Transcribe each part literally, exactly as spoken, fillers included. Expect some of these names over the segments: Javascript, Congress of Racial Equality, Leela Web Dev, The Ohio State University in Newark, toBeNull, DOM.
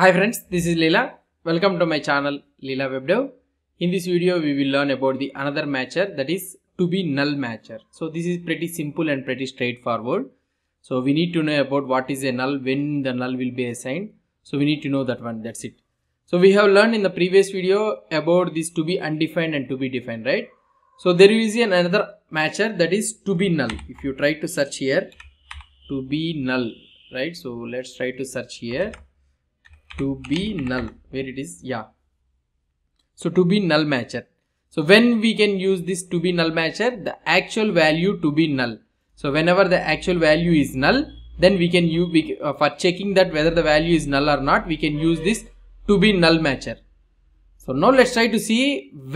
Hi friends, this is Leela. Welcome to my channel Leela Web Dev. In this video we will learn about the another matcher, that is toBeNull matcher. So this is pretty simple and pretty straightforward. So we need to know about what is a null, when the null will be assigned. So we need to know that one, that's it. So we have learned in the previous video about this to be undefined and to be defined, right? So there is an another matcher, that is toBeNull. If you try to search here, toBeNull, right? So let's try to search here. toBeNull, where it is, yeah. So toBeNull matcher. So when we can use this toBeNull matcher, the actual value toBeNull. So whenever the actual value is null, then we can use, we, uh, for checking that whether the value is null or not, we can use this toBeNull matcher. So now let's try to see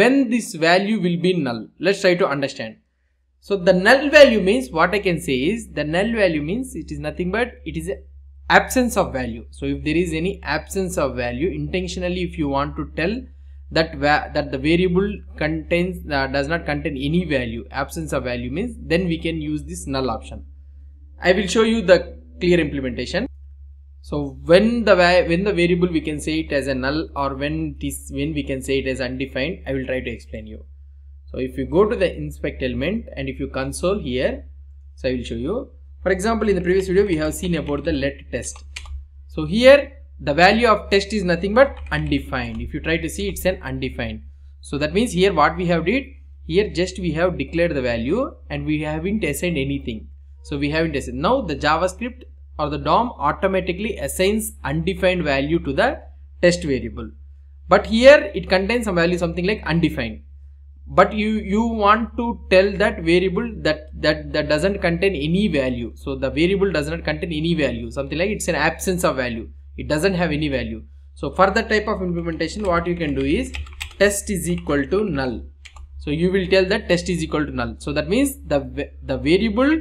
when this value will be null. Let's try to understand. So the null value means, what I can say is, the null value means it is nothing but it is a absence of value. So if there is any absence of value, intentionally if you want to tell that that the variable contains uh, does not contain any value, absence of value means, then we can use this null option. I will show you the clear implementation. So when the when the variable we can say it as a null, or when this when we can say it as undefined, I will try to explain you. So if you go to the inspect element and if you console here, so I will show you. For example, in the previous video we have seen about the let test. So here the value of test is nothing but undefined. If you try to see, it's an undefined. So that means here what we have did, here just we have declared the value and we haven't assigned anything. So we haven't assigned. Now the JavaScript or the D O M automatically assigns undefined value to the test variable. But here it contains some value, something like undefined. But you you want to tell that variable that that that doesn't contain any value. So the variable does not contain any value, something like it's an absence of value, it doesn't have any value. So for that type of implementation, what you can do is test is equal to null. So you will tell that test is equal to null. So that means the the variable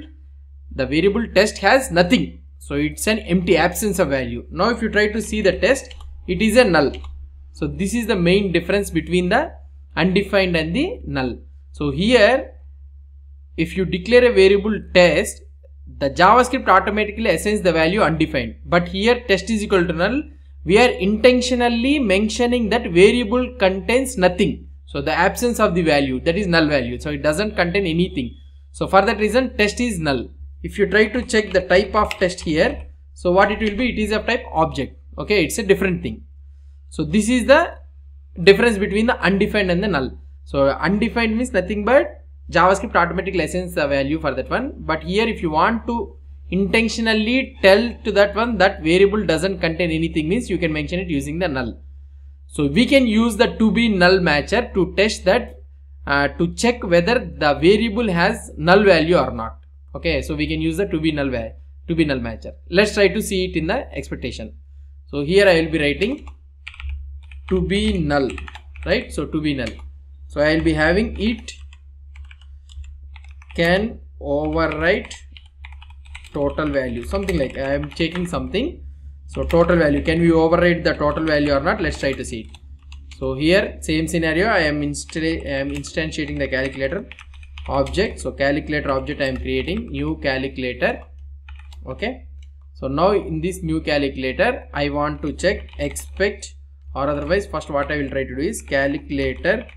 the variable test has nothing, so it's an empty, absence of value. Now if you try to see the test, it is a null. So this is the main difference between the undefined and the null. So here if you declare a variable test, the JavaScript automatically assigns the value undefined, but here test is equal to null, we are intentionally mentioning that variable contains nothing, so the absence of the value, that is null value, so it doesn't contain anything. So for that reason test is null. If you try to check the type of test here, so what it will be, it is of type object. Okay, it's a different thing. So this is the difference between the undefined and the null. So undefined means nothing but JavaScript automatically assigns the value for that one, but here if you want to intentionally tell to that one that variable doesn't contain anything means, you can mention it using the null. So we can use the toBeNull matcher to test that, uh, to check whether the variable has null value or not. Okay, so we can use the toBeNull value, toBeNull matcher. Let's try to see it in the expectation. So here I will be writing toBeNull, right? So toBeNull, so I will be having it can overwrite total value, something like I am checking something. So total value, can we override the total value or not? Let's try to see it. So here same scenario, I am insta- I am instantiating the calculator object. So calculator object I am creating, new calculator. Okay, so now in this new calculator I want to check expect, or otherwise first what I will try to do is calculator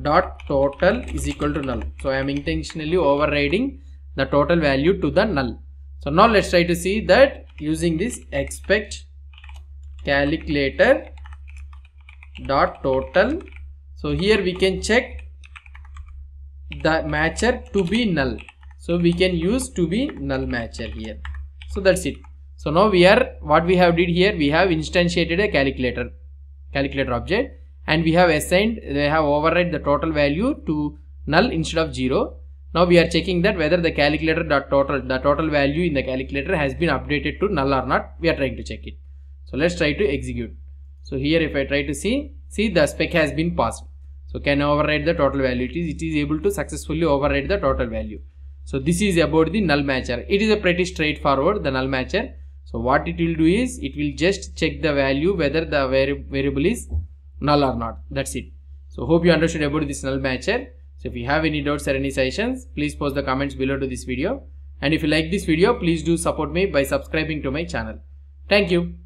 dot total is equal to null. So I am intentionally overriding the total value to the null. So now let's try to see that using this expect calculator dot total. So here we can check the matcher toBeNull. So we can use toBeNull matcher here. So that's it. So now we are, what we have did here, we have instantiated a calculator calculator object and we have assigned, they have override the total value to null instead of zero. Now we are checking that whether the calculator dot total, the total value in the calculator has been updated to null or not. We are trying to check it. So let's try to execute. So here if I try to see, see the spec has been passed. So can I override the total value? It is, it is able to successfully override the total value. So this is about the null matcher. It is a pretty straightforward, the null matcher. So what it will do is, it will just check the value whether the vari- variable is null or not. That's it. So hope you understood about this null matcher. So if you have any doubts or any suggestions, please post the comments below to this video. And if you like this video, please do support me by subscribing to my channel. Thank you.